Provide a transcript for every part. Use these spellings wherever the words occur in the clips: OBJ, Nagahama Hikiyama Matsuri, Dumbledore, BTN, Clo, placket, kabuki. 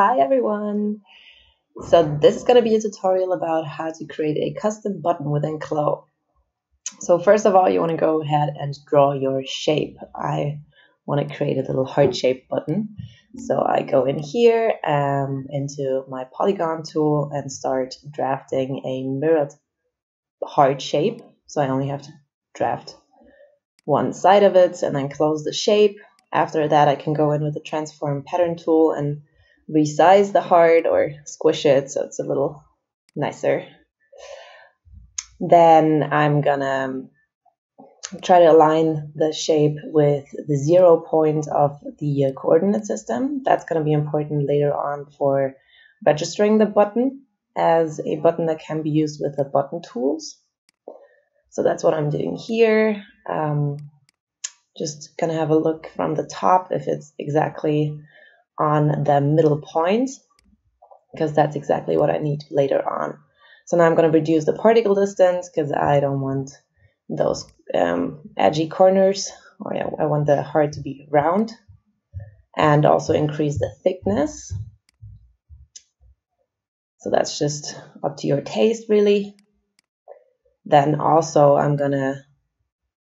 Hi everyone! So this is going to be a tutorial about how to create a custom button within Clo. So first of all, you want to go ahead and draw your shape. I want to create a little heart-shaped button. So I go in here into my polygon tool and start drafting a mirrored heart shape. So I only have to draft one side of it and then close the shape. After that, I can go in with the transform pattern tool and resize the heart or squish it so it's a little nicer. Then I'm gonna try to align the shape with the 0 point of the coordinate system. That's gonna be important later on for registering the button as a button that can be used with the button tools. So that's what I'm doing here. Just gonna have a look from the top if it's exactly on the middle point, because that's exactly what I need later on. So now I'm going to reduce the particle distance because I don't want those edgy corners, or I want the heart to be round, and also increase the thickness. So that's just up to your taste, really. Then also I'm gonna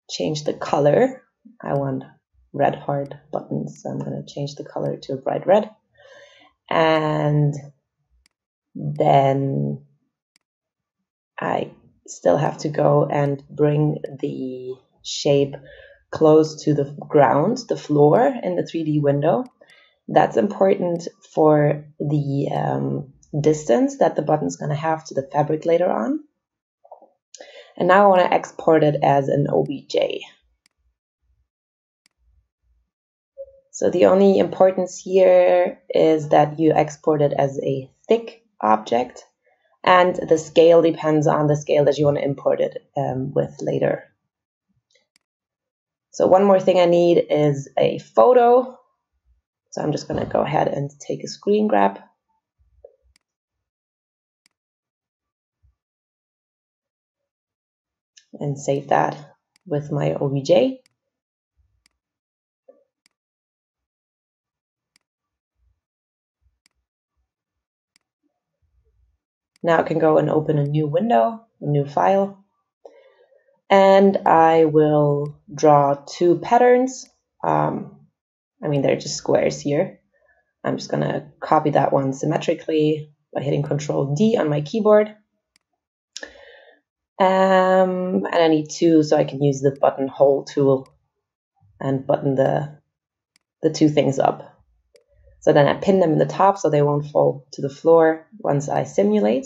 change the color. I want red heart buttons, so I'm going to change the color to bright red, and then I still have to go and bring the shape close to the ground, the floor in the 3D window. That's important for the distance that the button's going to have to the fabric later on. And now I want to export it as an OBJ. So the only importance here is that you export it as a thick object, and the scale depends on the scale that you want to import it with later. So one more thing I need is a photo. So I'm just going to go ahead and take a screen grab. And save that with my OBJ. Now I can go and open a new window, a new file, and I will draw two patterns. They're just squares here. I'm just gonna copy that one symmetrically by hitting Ctrl+D on my keyboard. And I need two, so I can use the buttonhole tool and button the two things up. So then I pin them in the top so they won't fall to the floor once I simulate.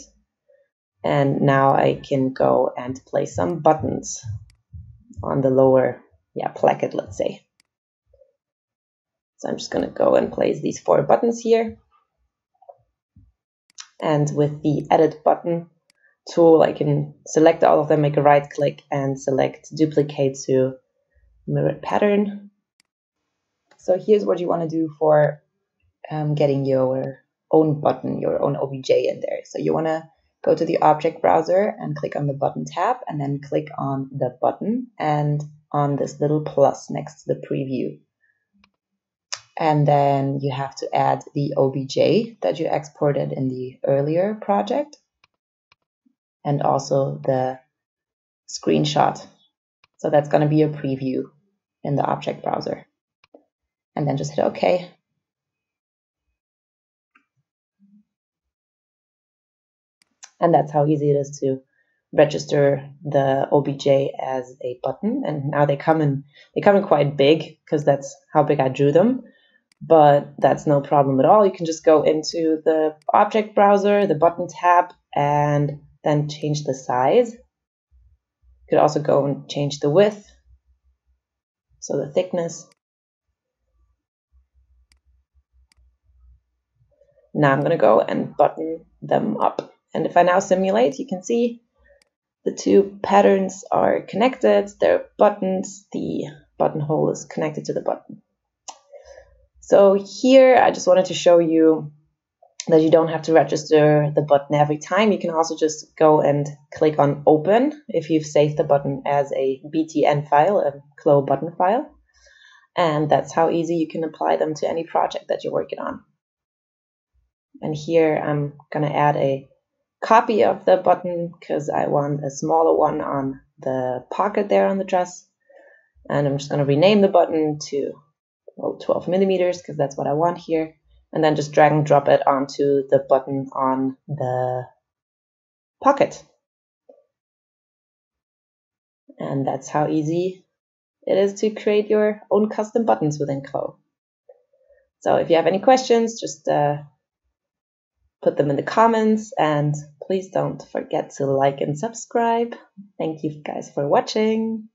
And now I can go and place some buttons on the lower placket, let's say. So I'm just going to go and place these 4 buttons here. And with the edit button tool, I can select all of them, make a right click and select duplicate to mirrored pattern. So here's what you want to do for getting your own button, your own OBJ in there. So you want to go to the object browser and click on the button tab and then click on the button and on this little plus next to the preview. And then you have to add the OBJ that you exported in the earlier project and also the screenshot. So that's going to be a preview in the object browser. And then just hit OK. And that's how easy it is to register the OBJ as a button. And now they come in quite big because that's how big I drew them. But that's no problem at all. You can just go into the object browser, the button tab, and then change the size. You could also go and change the width, so the thickness. Now I'm going to go and button them up. And if I now simulate, you can see the two patterns are connected, they're buttons, the buttonhole is connected to the button. So here I just wanted to show you that you don't have to register the button every time. You can also just go and click on open if you've saved the button as a BTN file, a Clo button file. And that's how easy you can apply them to any project that you're working on. And here I'm going to add a copy of the button because I want a smaller one on the pocket there on the dress. And I'm just going to rename the button to 12 millimeters because that's what I want here. And then just drag and drop it onto the button on the pocket. And that's how easy it is to create your own custom buttons within Clo. So if you have any questions, just put them in the comments, and please don't forget to like and subscribe. Thank you guys for watching.